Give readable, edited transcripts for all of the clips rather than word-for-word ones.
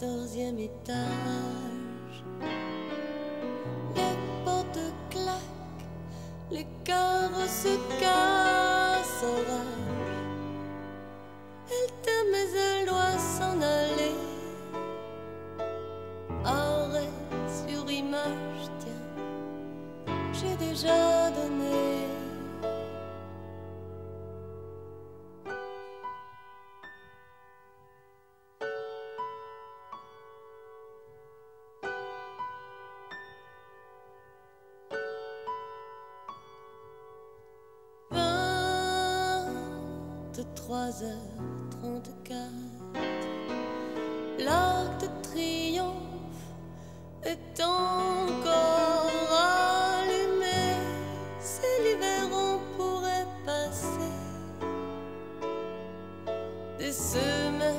14e étage. Les portes claquent, les cœurs se cassent en rage. Elle t'aime mais elle doit s'en aller. Arrêt sur image, tiens, j'ai déjà donné. De 3h34, l'arc de triomphe est encore allumé. C'est l'hiver, on pourrait passer des semaines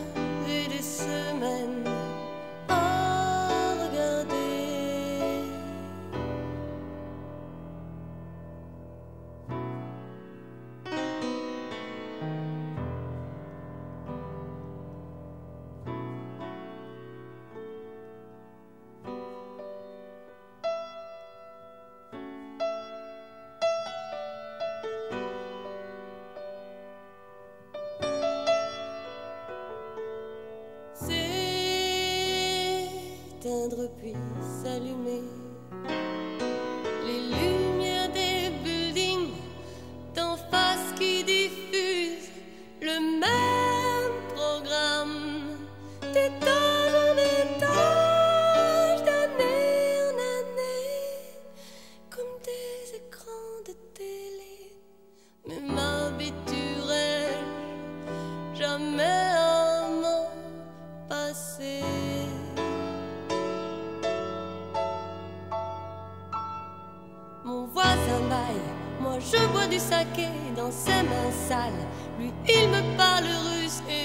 à regarder. S'éteindre puis s'allumer, les lumières des buildings d'en face qui diffusent le même programme, d'étage en étage, d'année en année, comme des écrans de télé. Mais m'habituerai-je jamais à m'en passer? Mon voisin baille, moi je bois du saké dans ses mains sales. Lui il me parle russe et